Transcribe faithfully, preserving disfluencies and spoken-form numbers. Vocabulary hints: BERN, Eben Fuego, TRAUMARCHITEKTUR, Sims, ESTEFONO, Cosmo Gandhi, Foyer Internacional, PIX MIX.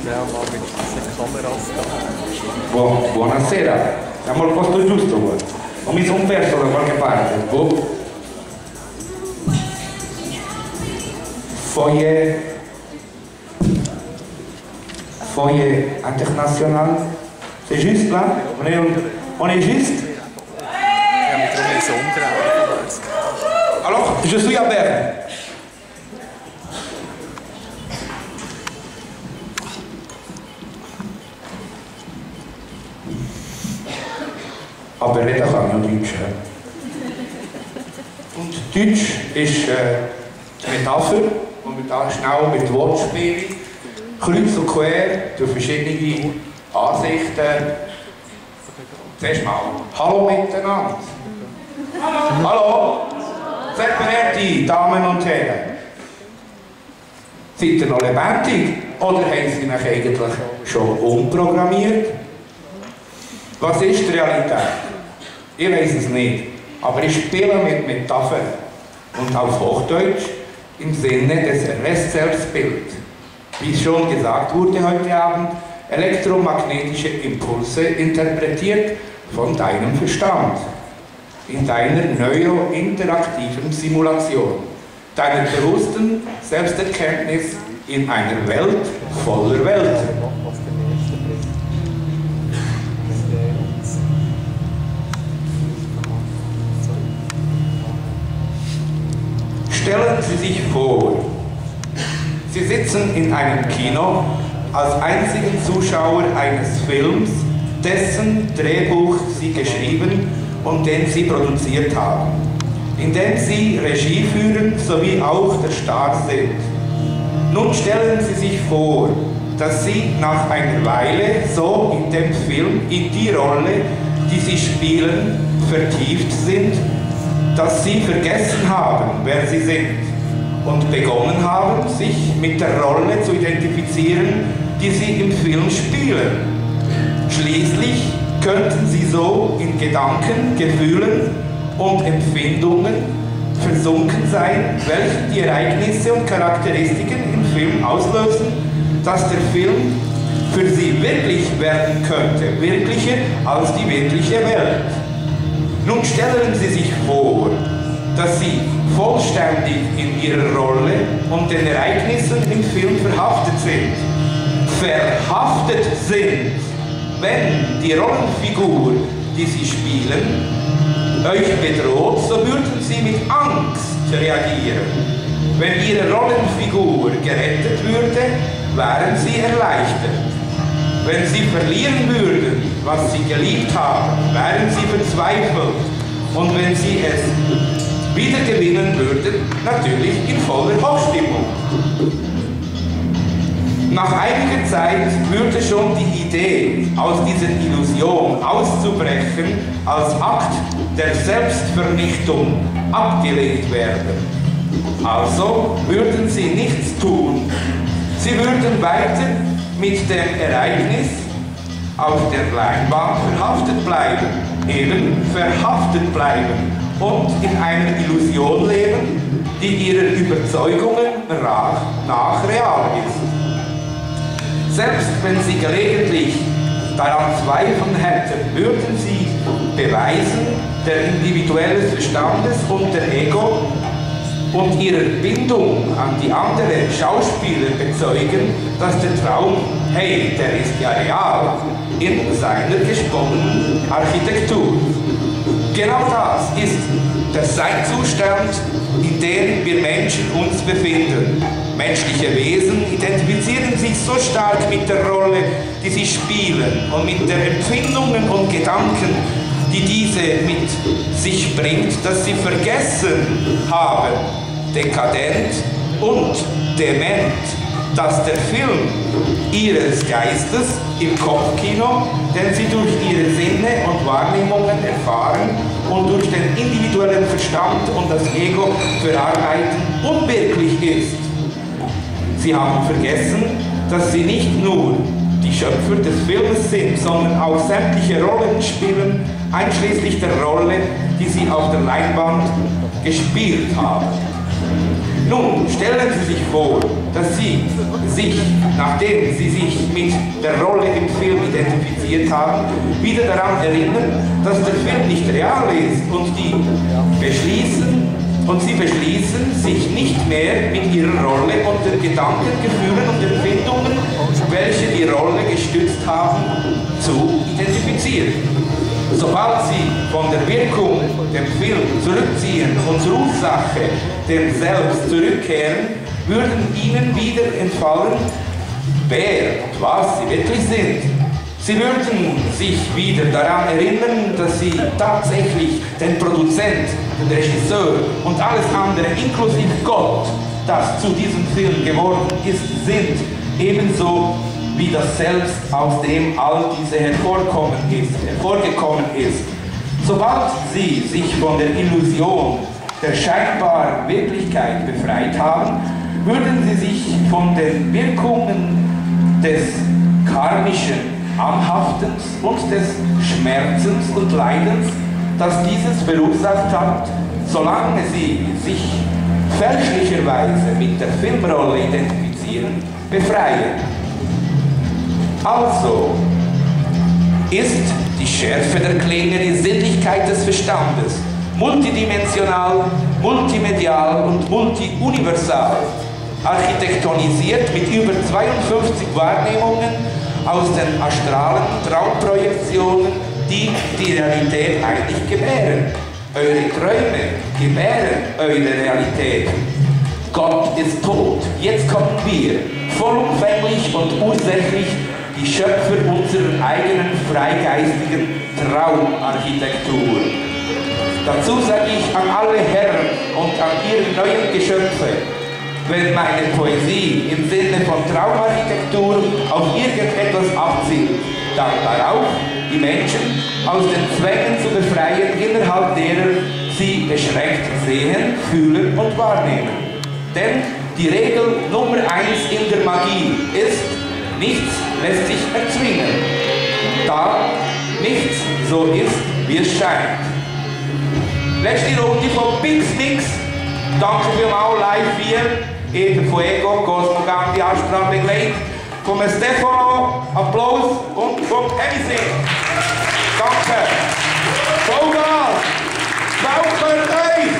Speriamo che se comero sta. Bu- buonasera, siamo al posto giusto voi. O mi sono perso da qualche parte. Boh. Foyer Foyer Internacional. C'est juste là? On est, on est juste? Alors, je suis à Berne. Aber reden kann ich Deutsch. Und Deutsch ist äh, Metapher, und wir da schnell mit Wortspielen kreuz und quer durch verschiedene Ansichten. Zuerst mal, hallo miteinander. Hallo. Hallo. Sehr verehrte Damen und Herren. Seid ihr noch lebendig? Oder haben Sie mich eigentlich schon umprogrammiert? Was ist die Realität? Ich weiß es nicht. Aber ich spiele mit Metaphern. Und auf Hochdeutsch im Sinne des Rest-Selbstbild. Wie schon gesagt wurde heute Abend, elektromagnetische Impulse interpretiert von deinem Verstand. In deiner neurointeraktiven Simulation, deiner bewussten Selbsterkenntnis in einer Welt voller Welt. Stellen Sie sich vor, Sie sitzen in einem Kino als einzigen Zuschauer eines Films, dessen Drehbuch Sie geschrieben und den Sie produziert haben, indem Sie Regie führen sowie auch der Star sind. Nun stellen Sie sich vor, dass Sie nach einer Weile so in dem Film, in die Rolle, die Sie spielen, vertieft sind, dass Sie vergessen haben, wer Sie sind, und begonnen haben, sich mit der Rolle zu identifizieren, die Sie im Film spielen. Schließlich könnten Sie so in Gedanken, Gefühlen und Empfindungen versunken sein, welche die Ereignisse und Charakteristiken im Film auslösen, dass der Film für Sie wirklich werden könnte, wirklicher als die wirkliche Welt. Nun stellen Sie sich vor, dass Sie vollständig in Ihrer Rolle und den Ereignissen im Film verhaftet sind. Verhaftet sind! Wenn die Rollenfigur, die Sie spielen, euch bedroht, so würden Sie mit Angst reagieren. Wenn Ihre Rollenfigur gerettet würde, wären Sie erleichtert. Wenn Sie verlieren würden, was Sie geliebt haben, wären Sie verzweifelt. Und wenn Sie es wieder gewinnen würden, natürlich in voller Hochstimmung. Nach einiger Zeit würde schon die Idee, aus dieser Illusion auszubrechen, als Akt der Selbstvernichtung abgelehnt werden. Also würden sie nichts tun. Sie würden weiter mit dem Ereignis auf der Leinwand verhaftet bleiben, eben verhaftet bleiben und in einer Illusion leben, die ihren Überzeugungen nach real ist. Selbst wenn Sie gelegentlich daran Zweifel hätten, würden Sie beweisen, der individuelle Verstandes und der Ego und ihrer Bindung an die anderen Schauspieler bezeugen, dass der Traum, hey, der ist ja real, in seiner gesponnenen Architektur. Genau das ist der Seinzustand, in dem wir Menschen uns befinden. Menschliche Wesen identifizieren sich so stark mit der Rolle, die sie spielen und mit den Empfindungen und Gedanken, die diese mit sich bringt, dass sie vergessen haben, dekadent und dement, dass der Film ihres Geistes im Kopfkino, den sie durch ihre Sinne und Wahrnehmungen erfahren und durch den individuellen Verstand und das Ego verarbeiten, unwirklich ist. Sie haben vergessen, dass sie nicht nur die Schöpfer des Films sind, sondern auch sämtliche Rollen spielen, einschließlich der Rolle, die sie auf der Leinwand gespielt haben. Nun stellen Sie sich vor, dass Sie sich, nachdem Sie sich mit der Rolle im Film identifiziert haben, wieder daran erinnern, dass der Film nicht real ist und die beschließen, und Sie beschließen, sich nicht mehr mit Ihrer Rolle und den Gedanken, Gefühlen und Empfindungen, welche die Rolle gestützt haben, zu identifizieren. Sobald Sie von der Wirkung dem Film zurückziehen und zur Ursache dem Selbst zurückkehren, würden Ihnen wieder entfallen, wer und was Sie wirklich sind. Sie würden sich wieder daran erinnern, dass Sie tatsächlich den Produzent, den Regisseur und alles andere, inklusive Gott, das zu diesem Film geworden ist, sind, ebenso wie das Selbst, aus dem all diese hervorkommen ist, hervorgekommen ist. Sobald Sie sich von der Illusion der scheinbaren Wirklichkeit befreit haben, würden Sie sich von den Wirkungen des karmischen Anhaftens und des Schmerzens und Leidens, das dieses verursacht hat, solange Sie sich fälschlicherweise mit der Filmrolle identifizieren, befreien. Also ist die Schärfe der Klinge die Sinnlichkeit des Verstandes, multidimensional, multimedial und multiuniversal, architektonisiert mit über zweiundfünfzig Wahrnehmungen aus den astralen Traumprojektionen, die die Realität eigentlich gebären. Eure Träume gebären eure Realität. Gott ist tot. Jetzt kommen wir, vollumfänglich und ursächlich, die Schöpfer unserer eigenen freigeistigen Traumarchitektur. Dazu sage ich an alle Herren und an ihre neuen Geschöpfe, wenn meine Poesie im Sinne von Traumarchitektur auf irgendetwas abzielt, dann darauf, die Menschen aus den Zwängen zu befreien, innerhalb derer sie beschränkt sehen, fühlen und wahrnehmen. Denn die Regel Nummer eins in der Magie ist, nichts lässt sich erzwingen, da nichts so ist, wie es scheint. Letzte Runde von Pix Mix. Danke vielmals, live hier. Eben Fuego, Cosmo Gandhi, Ansprache begleitet von Stefano, Applaus und von Emisi. Danke. Vollgas! Braucht euch!